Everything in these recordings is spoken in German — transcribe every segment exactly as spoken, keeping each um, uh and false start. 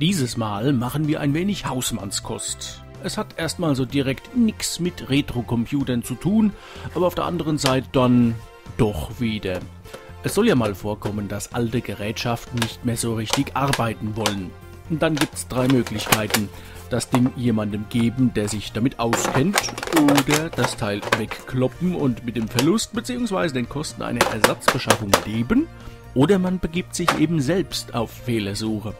Dieses Mal machen wir ein wenig Hausmannskost. Es hat erstmal so direkt nichts mit Retro-Computern zu tun, aber auf der anderen Seite dann doch wieder. Es soll ja mal vorkommen, dass alte Gerätschaften nicht mehr so richtig arbeiten wollen. Und dann gibt es drei Möglichkeiten. Das Ding jemandem geben, der sich damit auskennt, oder das Teil wegkloppen und mit dem Verlust bzw. den Kosten einer Ersatzbeschaffung leben, oder man begibt sich eben selbst auf Fehlersuche.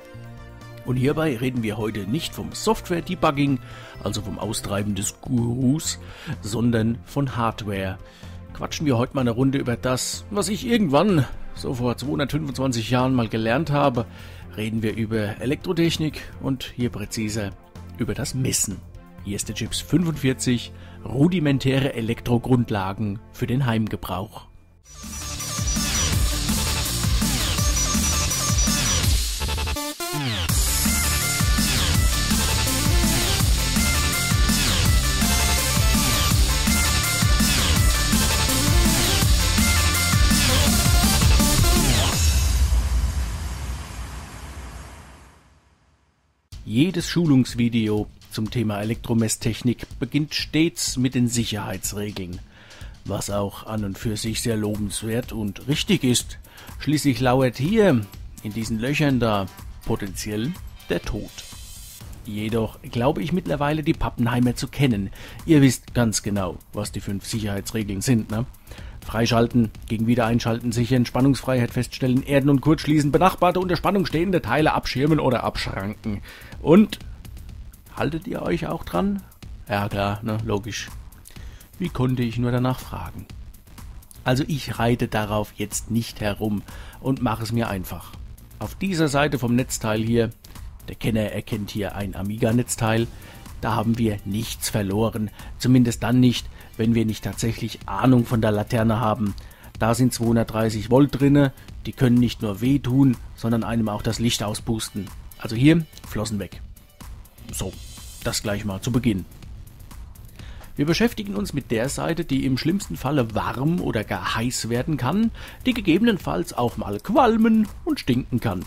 Und hierbei reden wir heute nicht vom Software-Debugging, also vom Austreiben des Gurus, sondern von Hardware. Quatschen wir heute mal eine Runde über das, was ich irgendwann, so vor zweihundertfünfundzwanzig Jahren mal gelernt habe. Reden wir über Elektrotechnik und hier präziser über das Messen. Hier ist der Chips fünfundvierzig, rudimentäre Elektrogrundlagen für den Heimgebrauch. Jedes Schulungsvideo zum Thema Elektromesstechnik beginnt stets mit den Sicherheitsregeln, was auch an und für sich sehr lobenswert und richtig ist. Schließlich lauert hier, in diesen Löchern da, potenziell der Tod. Jedoch glaube ich mittlerweile die Pappenheimer zu kennen. Ihr wisst ganz genau, was die fünf Sicherheitsregeln sind, ne? Freischalten, gegen Wiedereinschalten sichern, Spannungsfreiheit feststellen, erden und kurzschließen, benachbarte unter Spannung stehende Teile abschirmen oder abschranken. Und haltet ihr euch auch dran? Ja klar, ne, logisch. Wie konnte ich nur danach fragen? Also ich reite darauf jetzt nicht herum und mache es mir einfach. Auf dieser Seite vom Netzteil hier, der Kenner erkennt hier ein Amiga-Netzteil, da haben wir nichts verloren, zumindest dann nicht, wenn wir nicht tatsächlich Ahnung von der Laterne haben. Da sind zweihundertdreißig Volt drinne, die können nicht nur wehtun, sondern einem auch das Licht auspusten. Also hier, Flossen weg. So, das gleich mal zu Beginn. Wir beschäftigen uns mit der Seite, die im schlimmsten Falle warm oder gar heiß werden kann, die gegebenenfalls auch mal qualmen und stinken kann.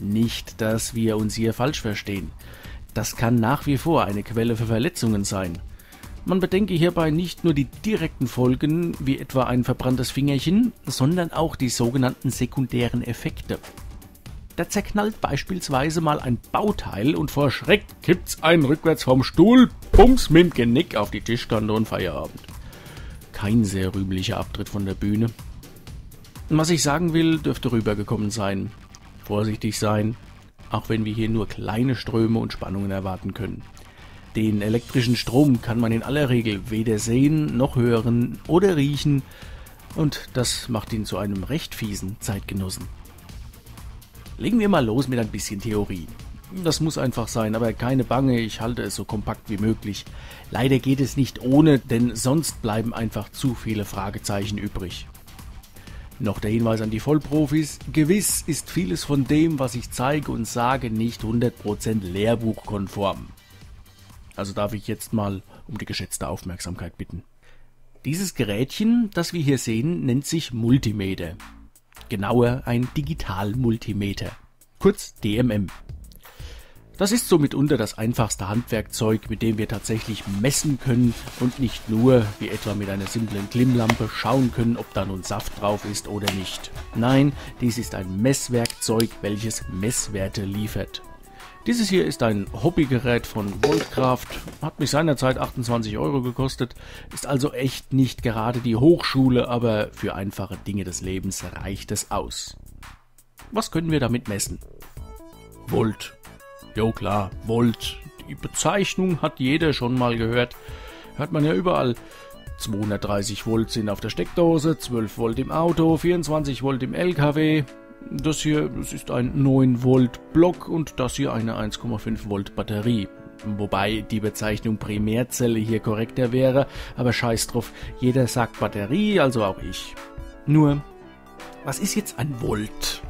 Nicht, dass wir uns hier falsch verstehen. Das kann nach wie vor eine Quelle für Verletzungen sein. Man bedenke hierbei nicht nur die direkten Folgen, wie etwa ein verbranntes Fingerchen, sondern auch die sogenannten sekundären Effekte. Da zerknallt beispielsweise mal ein Bauteil und vor Schreck kippt's einen rückwärts vom Stuhl, pumps mit Genick auf die Tischkante und Feierabend. Kein sehr rühmlicher Abtritt von der Bühne. Was ich sagen will, dürfte rübergekommen sein. Vorsichtig sein, auch wenn wir hier nur kleine Ströme und Spannungen erwarten können. Den elektrischen Strom kann man in aller Regel weder sehen, noch hören oder riechen und das macht ihn zu einem recht fiesen Zeitgenossen. Legen wir mal los mit ein bisschen Theorie. Das muss einfach sein, aber keine Bange, ich halte es so kompakt wie möglich. Leider geht es nicht ohne, denn sonst bleiben einfach zu viele Fragezeichen übrig. Noch der Hinweis an die Vollprofis, gewiss ist vieles von dem, was ich zeige und sage, nicht hundert Prozent lehrbuchkonform. Also darf ich jetzt mal um die geschätzte Aufmerksamkeit bitten. Dieses Gerätchen, das wir hier sehen, nennt sich Multimeter. Genauer ein Digital-Multimeter, kurz D M M. Das ist somit mitunter das einfachste Handwerkzeug, mit dem wir tatsächlich messen können und nicht nur, wie etwa mit einer simplen Klimmlampe, schauen können, ob da nun Saft drauf ist oder nicht. Nein, dies ist ein Messwerkzeug, welches Messwerte liefert. Dieses hier ist ein Hobbygerät von Voltcraft, hat mich seinerzeit achtundzwanzig Euro gekostet, ist also echt nicht gerade die Hochschule, aber für einfache Dinge des Lebens reicht es aus. Was können wir damit messen? Volt. Jo klar, Volt. Die Bezeichnung hat jeder schon mal gehört. Hört man ja überall. zweihundertdreißig Volt sind auf der Steckdose, zwölf Volt im Auto, vierundzwanzig Volt im L K W... Das hier, das ist ein neun Volt Block und das hier eine eins Komma fünf Volt Batterie. Wobei die Bezeichnung Primärzelle hier korrekter wäre, aber scheiß drauf, jeder sagt Batterie, also auch ich. Nur, was ist jetzt ein Volt?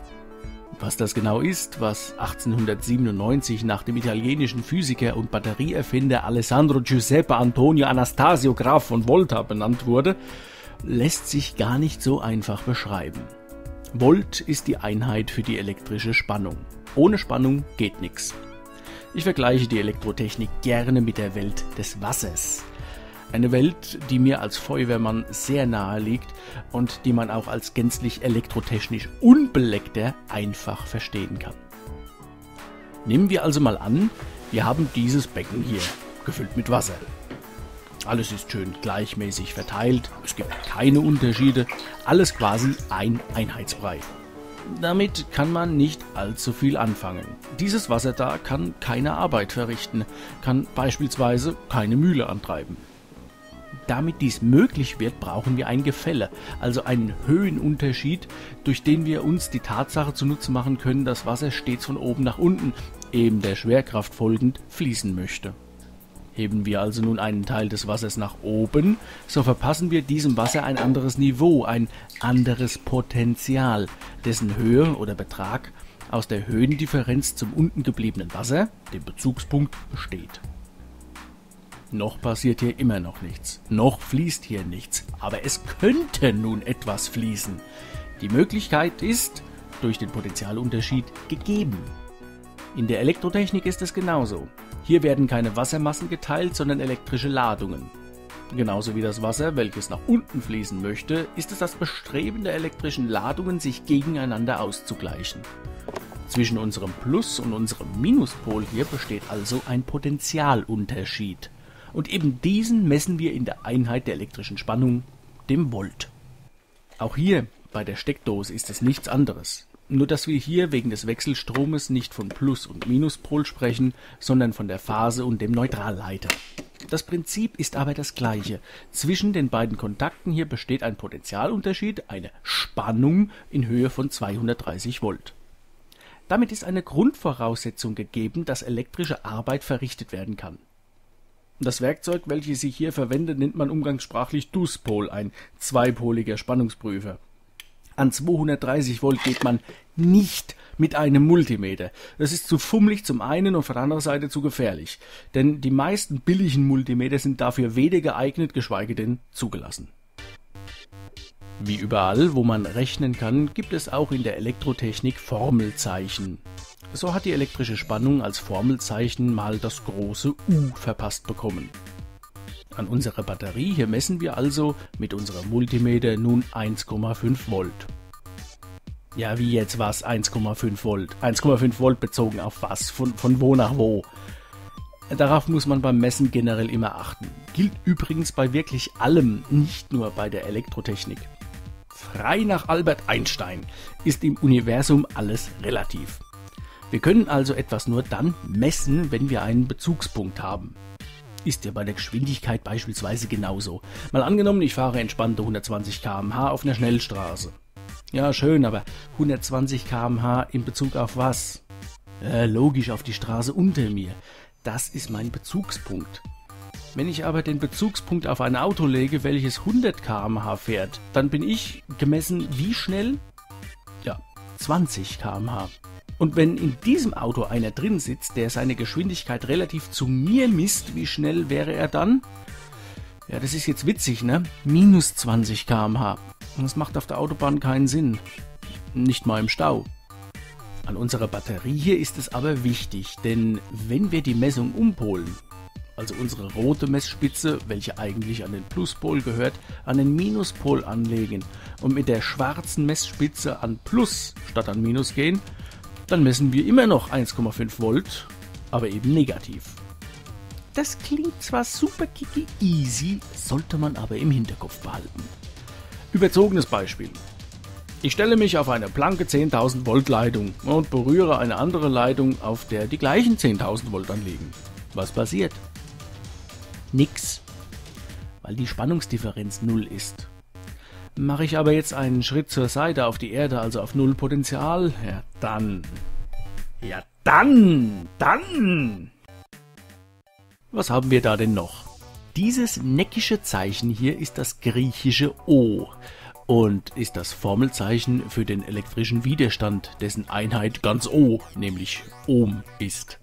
Was das genau ist, was achtzehnhundertsiebenundneunzig nach dem italienischen Physiker und Batterieerfinder Alessandro Giuseppe Antonio Anastasio Graf von Volta benannt wurde, lässt sich gar nicht so einfach beschreiben. Volt ist die Einheit für die elektrische Spannung. Ohne Spannung geht nichts. Ich vergleiche die Elektrotechnik gerne mit der Welt des Wassers. Eine Welt, die mir als Feuerwehrmann sehr nahe liegt und die man auch als gänzlich elektrotechnisch Unbeleckter einfach verstehen kann. Nehmen wir also mal an, wir haben dieses Becken hier, gefüllt mit Wasser. Alles ist schön gleichmäßig verteilt, es gibt keine Unterschiede, alles quasi ein Einheitsbrei. Damit kann man nicht allzu viel anfangen. Dieses Wasser da kann keine Arbeit verrichten, kann beispielsweise keine Mühle antreiben. Damit dies möglich wird, brauchen wir ein Gefälle, also einen Höhenunterschied, durch den wir uns die Tatsache zunutze machen können, dass Wasser stets von oben nach unten, eben der Schwerkraft folgend, fließen möchte. Heben wir also nun einen Teil des Wassers nach oben, so verpassen wir diesem Wasser ein anderes Niveau, ein anderes Potenzial, dessen Höhe oder Betrag aus der Höhendifferenz zum unten gebliebenen Wasser, dem Bezugspunkt, besteht. Noch passiert hier immer noch nichts, noch fließt hier nichts, aber es könnte nun etwas fließen. Die Möglichkeit ist durch den Potentialunterschied gegeben. In der Elektrotechnik ist es genauso. Hier werden keine Wassermassen geteilt, sondern elektrische Ladungen. Genauso wie das Wasser, welches nach unten fließen möchte, ist es das Bestreben der elektrischen Ladungen, sich gegeneinander auszugleichen. Zwischen unserem Plus- und unserem Minuspol hier besteht also ein Potentialunterschied. Und eben diesen messen wir in der Einheit der elektrischen Spannung, dem Volt. Auch hier bei der Steckdose ist es nichts anderes. Nur dass wir hier wegen des Wechselstromes nicht von Plus- und Minuspol sprechen, sondern von der Phase und dem Neutralleiter. Das Prinzip ist aber das gleiche. Zwischen den beiden Kontakten hier besteht ein Potentialunterschied, eine Spannung in Höhe von zweihundertdreißig Volt. Damit ist eine Grundvoraussetzung gegeben, dass elektrische Arbeit verrichtet werden kann. Das Werkzeug, welches ich hier verwende, nennt man umgangssprachlich Duspol, ein zweipoliger Spannungsprüfer. An zweihundertdreißig Volt geht man nicht mit einem Multimeter. Das ist zu fummelig zum einen und von der anderen Seite zu gefährlich. Denn die meisten billigen Multimeter sind dafür weder geeignet, geschweige denn zugelassen. Wie überall, wo man rechnen kann, gibt es auch in der Elektrotechnik Formelzeichen. So hat die elektrische Spannung als Formelzeichen mal das große U verpasst bekommen. An unserer Batterie hier messen wir also mit unserem Multimeter nun eins Komma fünf Volt. Ja, wie jetzt was? eins Komma fünf Volt? eins Komma fünf Volt bezogen auf was? Von, von wo nach wo? Darauf muss man beim Messen generell immer achten. Gilt übrigens bei wirklich allem, nicht nur bei der Elektrotechnik. Frei nach Albert Einstein ist im Universum alles relativ. Wir können also etwas nur dann messen, wenn wir einen Bezugspunkt haben. Ist ja bei der Geschwindigkeit beispielsweise genauso. Mal angenommen, ich fahre entspannte hundertzwanzig Kilometer pro Stunde auf einer Schnellstraße. Ja, schön, aber hundertzwanzig Kilometer pro Stunde in Bezug auf was? Äh, logisch auf die Straße unter mir. Das ist mein Bezugspunkt. Wenn ich aber den Bezugspunkt auf ein Auto lege, welches hundert Kilometer pro Stunde fährt, dann bin ich gemessen wie schnell? Ja, zwanzig Kilometer pro Stunde. Und wenn in diesem Auto einer drin sitzt, der seine Geschwindigkeit relativ zu mir misst, wie schnell wäre er dann? Ja, das ist jetzt witzig, ne? Minus zwanzig Kilometer pro Stunde. Das macht auf der Autobahn keinen Sinn. Nicht mal im Stau. An unserer Batterie hier ist es aber wichtig, denn wenn wir die Messung umpolen, also unsere rote Messspitze, welche eigentlich an den Pluspol gehört, an den Minuspol anlegen und mit der schwarzen Messspitze an Plus statt an Minus gehen, dann messen wir immer noch eins Komma fünf Volt, aber eben negativ. Das klingt zwar super kicki easy, sollte man aber im Hinterkopf behalten. Überzogenes Beispiel. Ich stelle mich auf eine blanke zehntausend Volt Leitung und berühre eine andere Leitung, auf der die gleichen zehntausend Volt anliegen. Was passiert? Nix, weil die Spannungsdifferenz null ist. Mache ich aber jetzt einen Schritt zur Seite auf die Erde, also auf null Potential, ja dann, ja dann, dann. Was haben wir da denn noch? Dieses neckische Zeichen hier ist das griechische O und ist das Formelzeichen für den elektrischen Widerstand, dessen Einheit ganz O, nämlich Ohm, ist.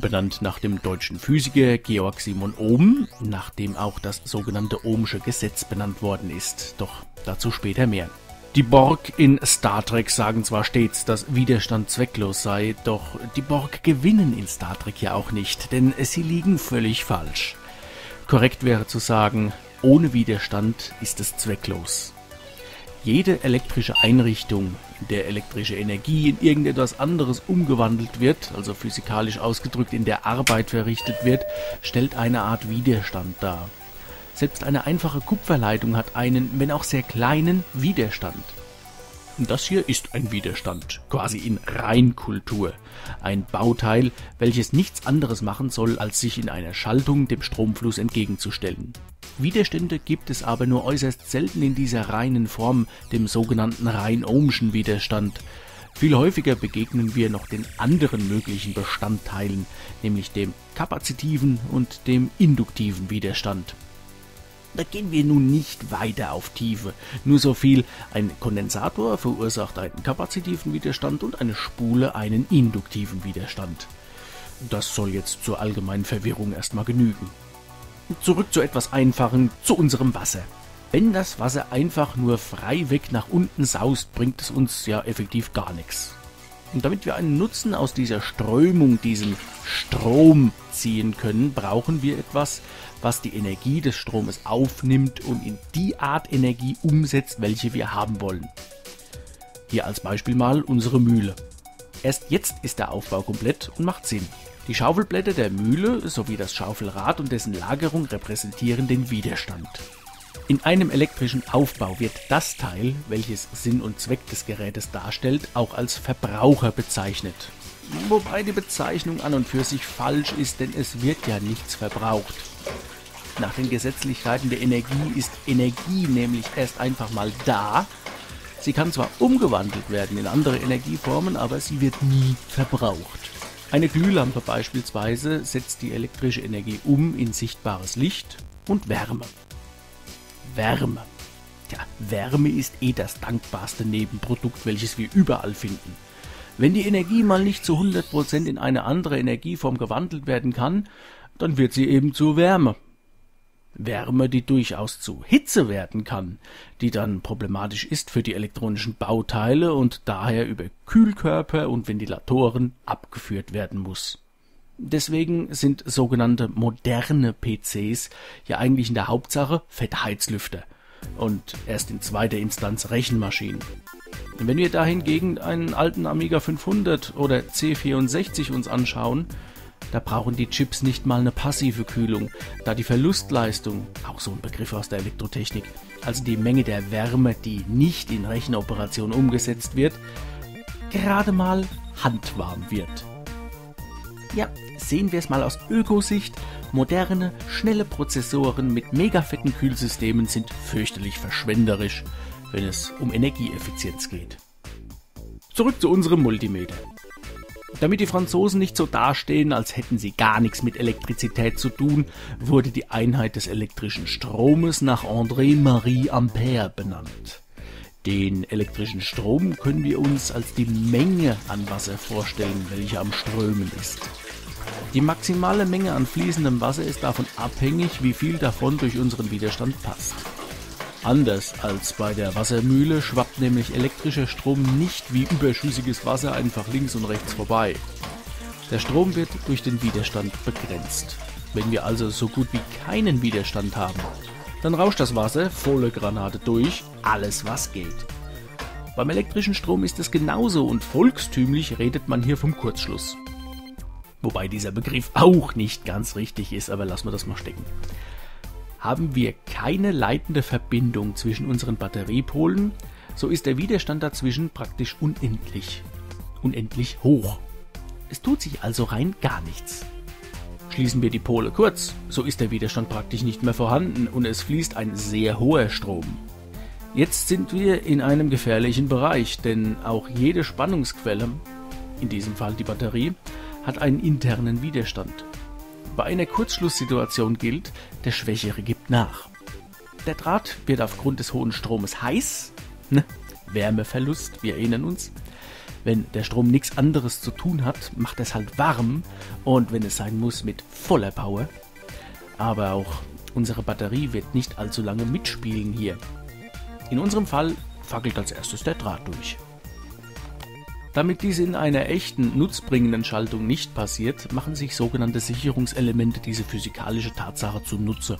Benannt nach dem deutschen Physiker Georg Simon Ohm, nach dem auch das sogenannte Ohmsche Gesetz benannt worden ist. Doch dazu später mehr. Die Borg in Star Trek sagen zwar stets, dass Widerstand zwecklos sei, doch die Borg gewinnen in Star Trek ja auch nicht, denn sie liegen völlig falsch. Korrekt wäre zu sagen, ohne Widerstand ist es zwecklos. Jede elektrische Einrichtung, in der elektrische Energie in irgendetwas anderes umgewandelt wird, also physikalisch ausgedrückt in der Arbeit verrichtet wird, stellt eine Art Widerstand dar. Selbst eine einfache Kupferleitung hat einen, wenn auch sehr kleinen, Widerstand. Das hier ist ein Widerstand, quasi in Reinkultur. Ein Bauteil, welches nichts anderes machen soll, als sich in einer Schaltung dem Stromfluss entgegenzustellen. Widerstände gibt es aber nur äußerst selten in dieser reinen Form, dem sogenannten rein Ohmschen Widerstand. Viel häufiger begegnen wir noch den anderen möglichen Bestandteilen, nämlich dem kapazitiven und dem induktiven Widerstand. Da gehen wir nun nicht weiter auf Tiefe, nur so viel, ein Kondensator verursacht einen kapazitiven Widerstand und eine Spule einen induktiven Widerstand. Das soll jetzt zur allgemeinen Verwirrung erstmal genügen. Zurück zu etwas Einfachem, zu unserem Wasser. Wenn das Wasser einfach nur frei weg nach unten saust, bringt es uns ja effektiv gar nichts. Und damit wir einen Nutzen aus dieser Strömung, diesem Strom ziehen können, brauchen wir etwas, was die Energie des Stromes aufnimmt und in die Art Energie umsetzt, welche wir haben wollen. Hier als Beispiel mal unsere Mühle. Erst jetzt ist der Aufbau komplett und macht Sinn. Die Schaufelblätter der Mühle sowie das Schaufelrad und dessen Lagerung repräsentieren den Widerstand. In einem elektrischen Aufbau wird das Teil, welches Sinn und Zweck des Gerätes darstellt, auch als Verbraucher bezeichnet. Wobei die Bezeichnung an und für sich falsch ist, denn es wird ja nichts verbraucht. Nach den Gesetzlichkeiten der Energie ist Energie nämlich erst einfach mal da. Sie kann zwar umgewandelt werden in andere Energieformen, aber sie wird nie verbraucht. Eine Glühlampe beispielsweise setzt die elektrische Energie um in sichtbares Licht und Wärme. Wärme. Tja, Wärme ist eh das dankbarste Nebenprodukt, welches wir überall finden. Wenn die Energie mal nicht zu hundert Prozent in eine andere Energieform gewandelt werden kann, dann wird sie eben zu Wärme. Wärme, die durchaus zu Hitze werden kann, die dann problematisch ist für die elektronischen Bauteile und daher über Kühlkörper und Ventilatoren abgeführt werden muss. Deswegen sind sogenannte moderne P Cs ja eigentlich in der Hauptsache fette Heizlüfter und erst in zweiter Instanz Rechenmaschinen. Wenn wir da hingegen einen alten Amiga fünfhundert oder C vierundsechzig uns anschauen, da brauchen die Chips nicht mal eine passive Kühlung, da die Verlustleistung, auch so ein Begriff aus der Elektrotechnik, also die Menge der Wärme, die nicht in Rechenoperationen umgesetzt wird, gerade mal handwarm wird. Ja, sehen wir es mal aus Ökosicht, moderne, schnelle Prozessoren mit mega fetten Kühlsystemen sind fürchterlich verschwenderisch, wenn es um Energieeffizienz geht. Zurück zu unserem Multimeter. Damit die Franzosen nicht so dastehen, als hätten sie gar nichts mit Elektrizität zu tun, wurde die Einheit des elektrischen Stromes nach André-Marie Ampère benannt. Den elektrischen Strom können wir uns als die Menge an Wasser vorstellen, welche am Strömen ist. Die maximale Menge an fließendem Wasser ist davon abhängig, wie viel davon durch unseren Widerstand passt. Anders als bei der Wassermühle schwappt nämlich elektrischer Strom nicht wie überschüssiges Wasser einfach links und rechts vorbei. Der Strom wird durch den Widerstand begrenzt. Wenn wir also so gut wie keinen Widerstand haben, dann rauscht das Wasser, volle Granate durch, alles was geht. Beim elektrischen Strom ist es genauso und volkstümlich redet man hier vom Kurzschluss. Wobei dieser Begriff auch nicht ganz richtig ist, aber lassen wir das mal stecken. Haben wir keine leitende Verbindung zwischen unseren Batteriepolen, so ist der Widerstand dazwischen praktisch unendlich, unendlich hoch. Es tut sich also rein gar nichts. Schließen wir die Pole kurz, so ist der Widerstand praktisch nicht mehr vorhanden und es fließt ein sehr hoher Strom. Jetzt sind wir in einem gefährlichen Bereich, denn auch jede Spannungsquelle, in diesem Fall die Batterie, hat einen internen Widerstand. Bei einer Kurzschlusssituation gilt, der Schwächere gibt nach. Der Draht wird aufgrund des hohen Stromes heiß, ne? Wärmeverlust, wir erinnern uns. Wenn der Strom nichts anderes zu tun hat, macht es halt warm und wenn es sein muss, mit voller Power. Aber auch unsere Batterie wird nicht allzu lange mitspielen hier. In unserem Fall fackelt als erstes der Draht durch. Damit dies in einer echten, nutzbringenden Schaltung nicht passiert, machen sich sogenannte Sicherungselemente diese physikalische Tatsache zunutze.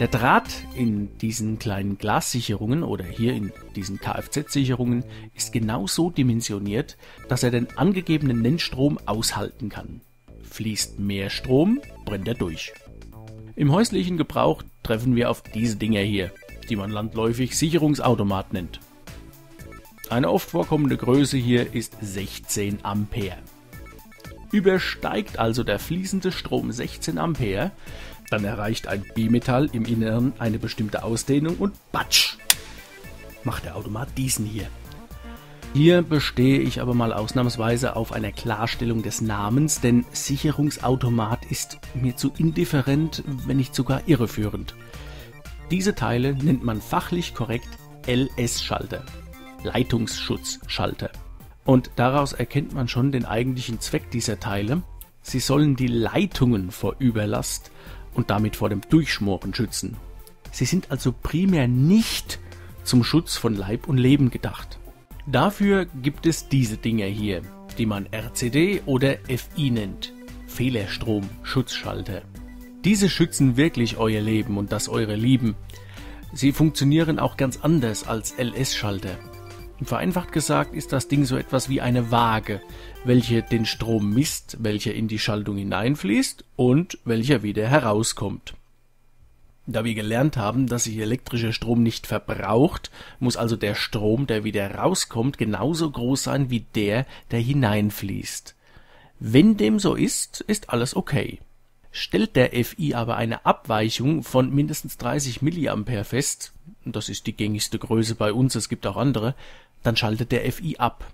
Der Draht in diesen kleinen Glassicherungen oder hier in diesen Kfz-Sicherungen ist genau so dimensioniert, dass er den angegebenen Nennstrom aushalten kann. Fließt mehr Strom, brennt er durch. Im häuslichen Gebrauch treffen wir auf diese Dinger hier, die man landläufig Sicherungsautomat nennt. Eine oft vorkommende Größe hier ist sechzehn Ampere. Übersteigt also der fließende Strom sechzehn Ampere, dann erreicht ein Bimetall im Inneren eine bestimmte Ausdehnung und batsch, macht der Automat diesen hier. Hier bestehe ich aber mal ausnahmsweise auf einer Klarstellung des Namens, denn Sicherungsautomat ist mir zu indifferent, wenn nicht sogar irreführend. Diese Teile nennt man fachlich korrekt L S-Schalter. Leitungsschutzschalter. Und daraus erkennt man schon den eigentlichen Zweck dieser Teile. Sie sollen die Leitungen vor Überlast und damit vor dem Durchschmoren schützen. Sie sind also primär nicht zum Schutz von Leib und Leben gedacht. Dafür gibt es diese Dinger hier, die man R C D oder F I nennt. Fehlerstrom-Schutzschalter. Diese schützen wirklich euer Leben und das eure Lieben. Sie funktionieren auch ganz anders als L S-Schalter. Vereinfacht gesagt ist das Ding so etwas wie eine Waage, welche den Strom misst, welcher in die Schaltung hineinfließt und welcher wieder herauskommt. Da wir gelernt haben, dass sich elektrischer Strom nicht verbraucht, muss also der Strom, der wieder rauskommt, genauso groß sein wie der, der hineinfließt. Wenn dem so ist, ist alles okay. Stellt der F I aber eine Abweichung von mindestens dreißig Milliampere fest, das ist die gängigste Größe bei uns, es gibt auch andere, dann schaltet der F I ab.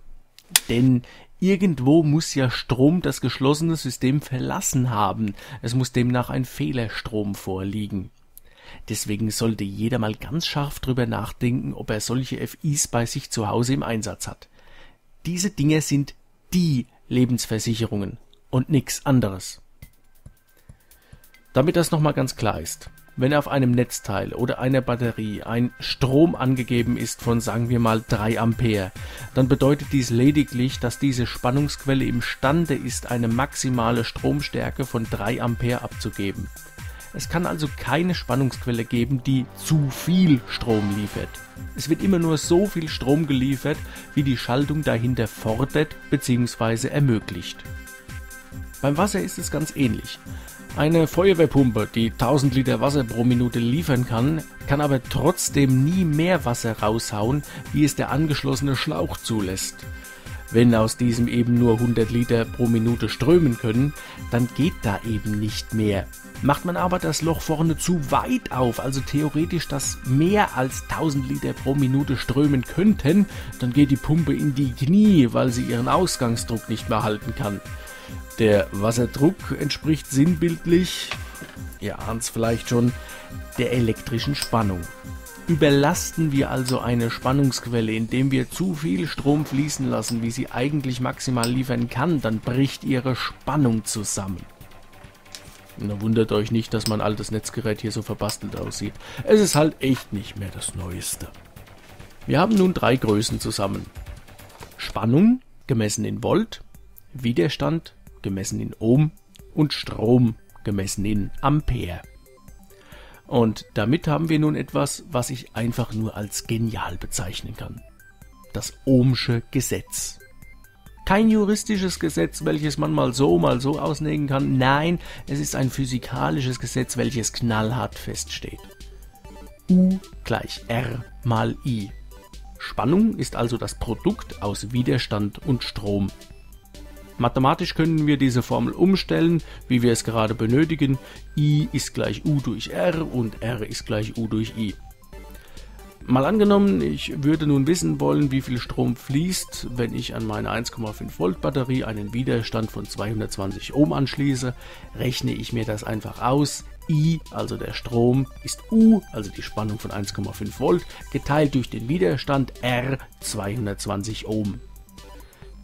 Denn irgendwo muss ja Strom das geschlossene System verlassen haben, es muss demnach ein Fehlerstrom vorliegen. Deswegen sollte jeder mal ganz scharf drüber nachdenken, ob er solche F Is bei sich zu Hause im Einsatz hat. Diese Dinger sind die Lebensversicherungen und nichts anderes. Damit das nochmal ganz klar ist, wenn auf einem Netzteil oder einer Batterie ein Strom angegeben ist von, sagen wir mal, drei Ampere, dann bedeutet dies lediglich, dass diese Spannungsquelle imstande ist, eine maximale Stromstärke von drei Ampere abzugeben. Es kann also keine Spannungsquelle geben, die zu viel Strom liefert. Es wird immer nur so viel Strom geliefert, wie die Schaltung dahinter fordert bzw. ermöglicht. Beim Wasser ist es ganz ähnlich. Eine Feuerwehrpumpe, die tausend Liter Wasser pro Minute liefern kann, kann aber trotzdem nie mehr Wasser raushauen, wie es der angeschlossene Schlauch zulässt. Wenn aus diesem eben nur hundert Liter pro Minute strömen können, dann geht da eben nicht mehr. Macht man aber das Loch vorne zu weit auf, also theoretisch, dass mehr als tausend Liter pro Minute strömen könnten, dann geht die Pumpe in die Knie, weil sie ihren Ausgangsdruck nicht mehr halten kann. Der Wasserdruck entspricht sinnbildlich, ihr ahnt's vielleicht schon, der elektrischen Spannung. Überlasten wir also eine Spannungsquelle, indem wir zu viel Strom fließen lassen, wie sie eigentlich maximal liefern kann, dann bricht ihre Spannung zusammen. Na, wundert euch nicht, dass mein altes Netzgerät hier so verbastelt aussieht. Es ist halt echt nicht mehr das Neueste. Wir haben nun drei Größen zusammen. Spannung, gemessen in Volt, Widerstand, gemessen in Ohm, und Strom, gemessen in Ampere. Und damit haben wir nun etwas, was ich einfach nur als genial bezeichnen kann. Das Ohmsche Gesetz. Kein juristisches Gesetz, welches man mal so, mal so auslegen kann. Nein, es ist ein physikalisches Gesetz, welches knallhart feststeht. U gleich R mal I. Spannung ist also das Produkt aus Widerstand und Strom. Mathematisch können wir diese Formel umstellen, wie wir es gerade benötigen. I ist gleich U durch R und R ist gleich U durch I. Mal angenommen, ich würde nun wissen wollen, wie viel Strom fließt, wenn ich an meine eins Komma fünf Volt Batterie einen Widerstand von zweihundertzwanzig Ohm anschließe, rechne ich mir das einfach aus. I, also der Strom, ist U, also die Spannung von eins Komma fünf Volt, geteilt durch den Widerstand R, zweihundertzwanzig Ohm.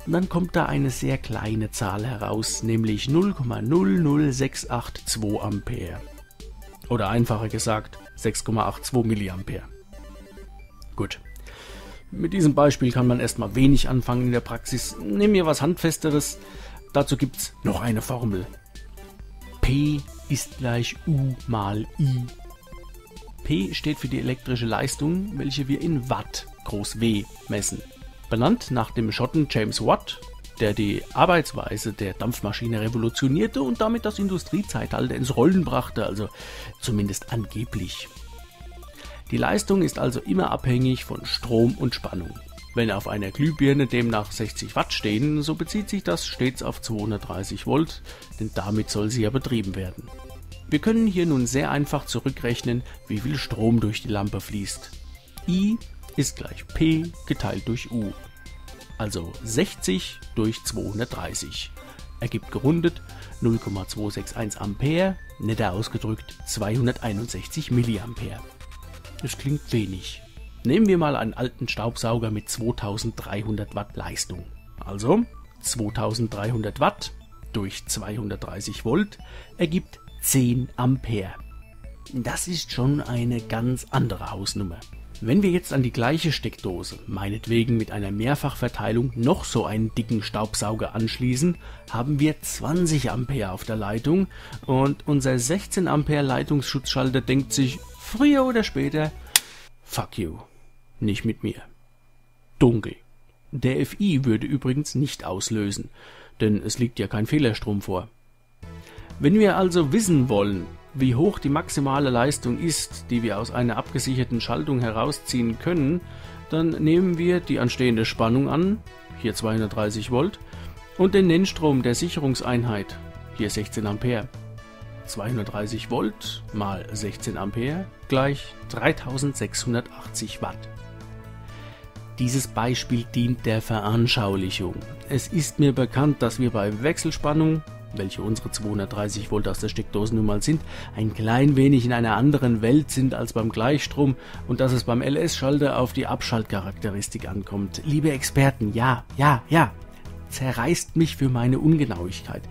Und dann kommt da eine sehr kleine Zahl heraus, nämlich null Komma null null sechs acht zwei Ampere. Oder einfacher gesagt, sechs Komma acht zwei Milliampere. Gut, Mit diesem Beispiel kann man erstmal wenig anfangen in der Praxis. Nimm mir was Handfesteres. Dazu gibt es noch eine Formel. P ist gleich U mal I. P steht für die elektrische Leistung, welche wir in Watt, groß W, messen. Benannt nach dem Schotten James Watt, der die Arbeitsweise der Dampfmaschine revolutionierte und damit das Industriezeitalter ins Rollen brachte, also zumindest angeblich. Die Leistung ist also immer abhängig von Strom und Spannung. Wenn auf einer Glühbirne demnach sechzig Watt stehen, so bezieht sich das stets auf zweihundertdreißig Volt, denn damit soll sie ja betrieben werden. Wir können hier nun sehr einfach zurückrechnen, wie viel Strom durch die Lampe fließt. I ist gleich P geteilt durch U, also sechzig durch zweihundertdreißig. Ergibt gerundet null Komma zwei sechs eins Ampere, netter ausgedrückt zweihunderteinundsechzig Milliampere. Das klingt wenig. Nehmen wir mal einen alten Staubsauger mit zweitausenddreihundert Watt Leistung. Also zweitausenddreihundert Watt durch zweihundertdreißig Volt ergibt zehn Ampere. Das ist schon eine ganz andere Hausnummer. Wenn wir jetzt an die gleiche Steckdose, meinetwegen mit einer Mehrfachverteilung, noch so einen dicken Staubsauger anschließen, haben wir zwanzig Ampere auf der Leitung und unser sechzehn Ampere Leitungsschutzschalter denkt sich, früher oder später, fuck you, nicht mit mir. Dunkel. Der F I würde übrigens nicht auslösen, denn es liegt ja kein Fehlerstrom vor. Wenn wir also wissen wollen, wie hoch die maximale Leistung ist, die wir aus einer abgesicherten Schaltung herausziehen können, dann nehmen wir die anstehende Spannung an, hier zweihundertdreißig Volt, und den Nennstrom der Sicherungseinheit, hier sechzehn Ampere. zweihundertdreißig Volt mal sechzehn Ampere gleich dreitausendsechshundertachtzig Watt. Dieses Beispiel dient der Veranschaulichung. Es ist mir bekannt, dass wir bei Wechselspannung, welche unsere zweihundertdreißig Volt aus der Steckdose nun mal sind, ein klein wenig in einer anderen Welt sind als beim Gleichstrom und dass es beim L S-Schalter auf die Abschaltcharakteristik ankommt. Liebe Experten, ja, ja, ja, zerreißt mich für meine Ungenauigkeit.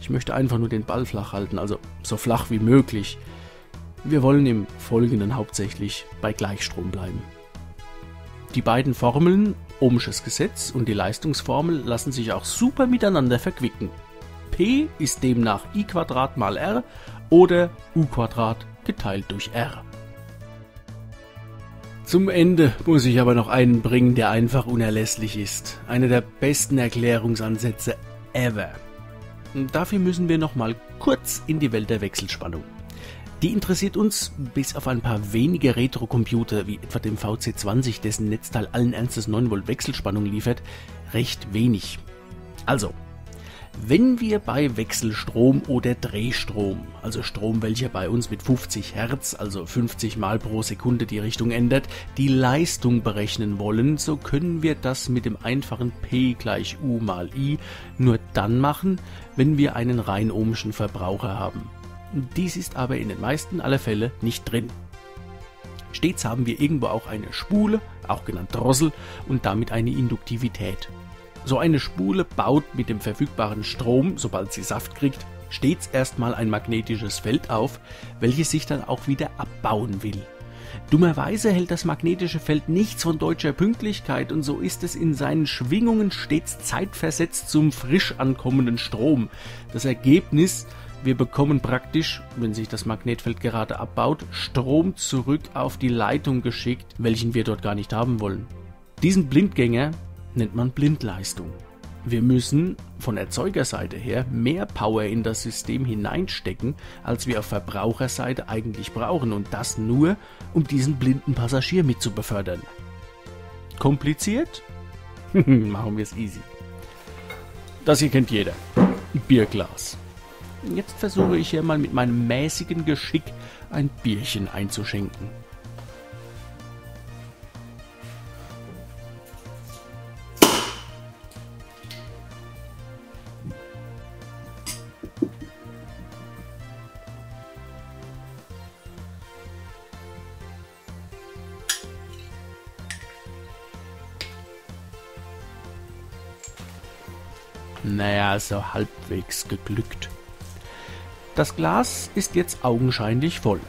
Ich möchte einfach nur den Ball flach halten, also so flach wie möglich. Wir wollen im Folgenden hauptsächlich bei Gleichstrom bleiben. Die beiden Formeln, Ohmsches Gesetz und die Leistungsformel, lassen sich auch super miteinander verquicken. P ist demnach I Quadrat mal R oder U Quadrat geteilt durch R. Zum Ende muss ich aber noch einen bringen, der einfach unerlässlich ist. Einer der besten Erklärungsansätze ever. Dafür müssen wir nochmal kurz in die Welt der Wechselspannung. Die interessiert uns bis auf ein paar wenige Retrocomputer, wie etwa dem V C zwanzig, dessen Netzteil allen Ernstes neun Volt Wechselspannung liefert, recht wenig. Also, wenn wir bei Wechselstrom oder Drehstrom, also Strom, welcher bei uns mit fünfzig Hertz, also fünfzig Mal pro Sekunde die Richtung ändert, die Leistung berechnen wollen, so können wir das mit dem einfachen P gleich U mal I nur dann machen, wenn wir einen rein ohmschen Verbraucher haben. Dies ist aber in den meisten aller Fälle nicht drin. Stets haben wir irgendwo auch eine Spule, auch genannt Drossel, und damit eine Induktivität. So eine Spule baut mit dem verfügbaren Strom, sobald sie Saft kriegt, stets erstmal ein magnetisches Feld auf, welches sich dann auch wieder abbauen will. Dummerweise hält das magnetische Feld nichts von deutscher Pünktlichkeit und so ist es in seinen Schwingungen stets zeitversetzt zum frisch ankommenden Strom. Das Ergebnis, wir bekommen praktisch, wenn sich das Magnetfeld gerade abbaut, Strom zurück auf die Leitung geschickt, welchen wir dort gar nicht haben wollen. Diesen Blindgänger nennt man Blindleistung. Wir müssen von Erzeugerseite her mehr Power in das System hineinstecken, als wir auf Verbraucherseite eigentlich brauchen und das nur, um diesen blinden Passagier mitzubefördern. Kompliziert? Machen wir es easy. Das hier kennt jeder. Bierglas. Jetzt versuche ich hier mal mit meinem mäßigen Geschick ein Bierchen einzuschenken. Naja, so halbwegs geglückt. Das Glas ist jetzt augenscheinlich voll.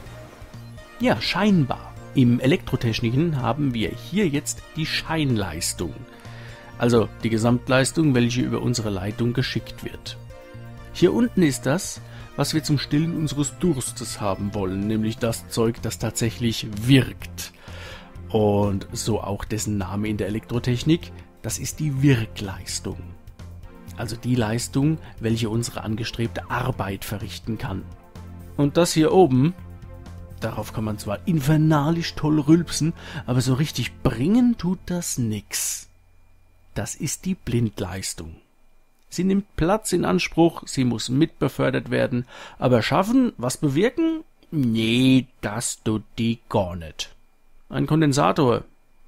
Ja, scheinbar. Im Elektrotechnischen haben wir hier jetzt die Scheinleistung, also die Gesamtleistung, welche über unsere Leitung geschickt wird. Hier unten ist das, was wir zum Stillen unseres Durstes haben wollen, nämlich das Zeug, das tatsächlich wirkt. Und so auch dessen Name in der Elektrotechnik, das ist die Wirkleistung. Also die Leistung, welche unsere angestrebte Arbeit verrichten kann. Und das hier oben, darauf kann man zwar infernalisch toll rülpsen, aber so richtig bringen tut das nix. Das ist die Blindleistung. Sie nimmt Platz in Anspruch, sie muss mitbefördert werden, aber schaffen, was bewirken? Nee, das tut die gar nicht. Ein Kondensator,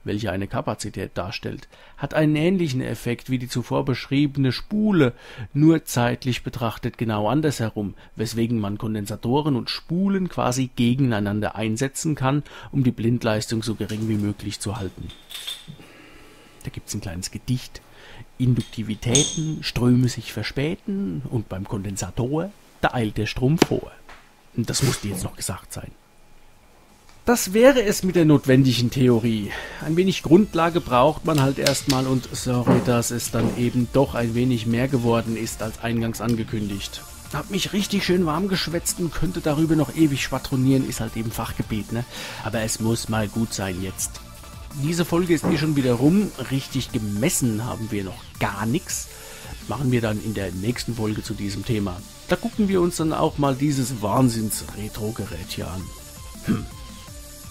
welcher eine Kapazität darstellt, hat einen ähnlichen Effekt wie die zuvor beschriebene Spule, nur zeitlich betrachtet genau andersherum, weswegen man Kondensatoren und Spulen quasi gegeneinander einsetzen kann, um die Blindleistung so gering wie möglich zu halten. Da gibt's ein kleines Gedicht. Induktivitäten, Ströme sich verspäten und beim Kondensator, da eilt der Strom vor. Und das musste jetzt noch gesagt sein. Das wäre es mit der notwendigen Theorie. Ein wenig Grundlage braucht man halt erstmal und sorry, dass es dann eben doch ein wenig mehr geworden ist als eingangs angekündigt. Hab mich richtig schön warm geschwätzt und könnte darüber noch ewig schwadronieren, ist halt eben Fachgebiet, ne? Aber es muss mal gut sein jetzt. Diese Folge ist eh schon wieder rum, richtig gemessen haben wir noch gar nichts. Machen wir dann in der nächsten Folge zu diesem Thema. Da gucken wir uns dann auch mal dieses Wahnsinns-Retro-Gerät hier an. Hm.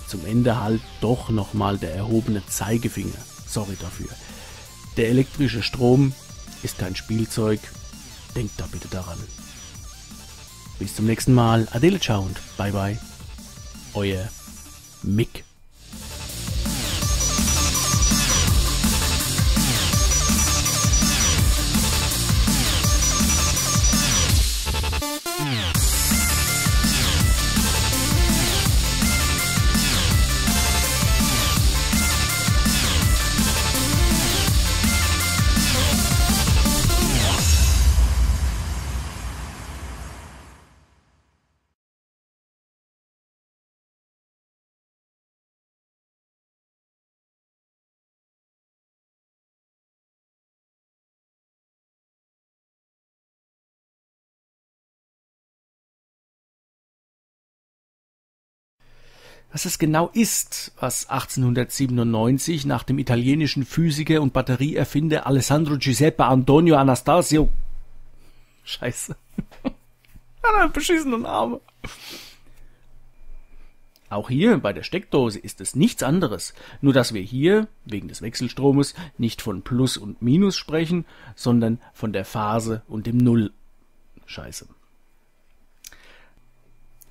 Zum Ende halt doch nochmal der erhobene Zeigefinger. Sorry dafür. Der elektrische Strom ist kein Spielzeug. Denkt da bitte daran. Bis zum nächsten Mal. Adele, ciao und bye bye. Euer Mick. Was es genau ist, was achtzehnhundertsiebenundneunzig nach dem italienischen Physiker und Batterieerfinder Alessandro Giuseppe Antonio Anastasio... Scheiße. Hat einen beschissenen Namen. Auch hier bei der Steckdose ist es nichts anderes, nur dass wir hier, wegen des Wechselstromes, nicht von Plus und Minus sprechen, sondern von der Phase und dem Null. Scheiße.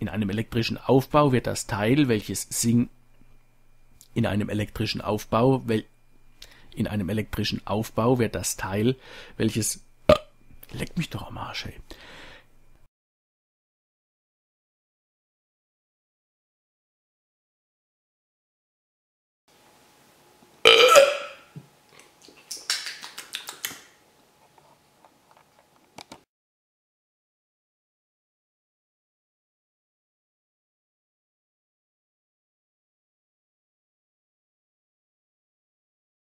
In einem elektrischen Aufbau wird das Teil, welches sing in einem elektrischen Aufbau, wel in einem elektrischen Aufbau wird das Teil, welches leck mich doch am Arsch, ey.